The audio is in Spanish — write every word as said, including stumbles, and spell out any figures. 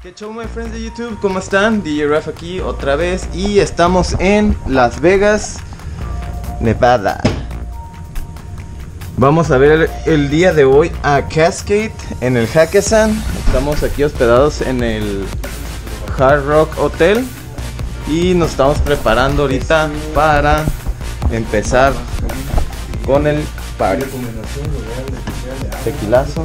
¿Qué show, my friends de YouTube? ¿Cómo están? D J Raf aquí otra vez y estamos en Las Vegas, Nevada. Vamos a ver el, el día de hoy a Kaskade en el Hakkasan. Estamos aquí hospedados en el Hard Rock Hotel y nos estamos preparando ahorita para empezar con el party. Tequilazo.